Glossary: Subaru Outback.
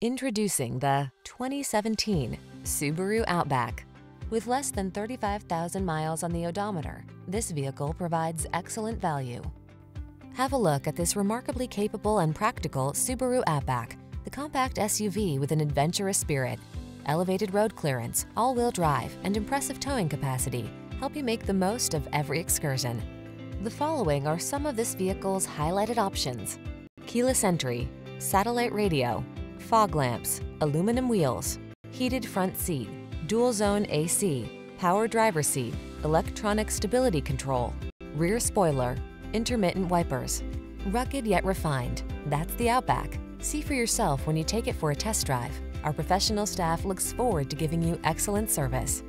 Introducing the 2017 Subaru Outback. With less than 35,000 miles on the odometer, this vehicle provides excellent value. Have a look at this remarkably capable and practical Subaru Outback, the compact SUV with an adventurous spirit. Elevated road clearance, all-wheel drive, and impressive towing capacity help you make the most of every excursion. The following are some of this vehicle's highlighted options: keyless entry, satellite radio, fog lamps, aluminum wheels, heated front seat, dual zone AC, power driver seat, electronic stability control, rear spoiler, intermittent wipers. Rugged yet refined, that's the Outback. See for yourself when you take it for a test drive. Our professional staff looks forward to giving you excellent service.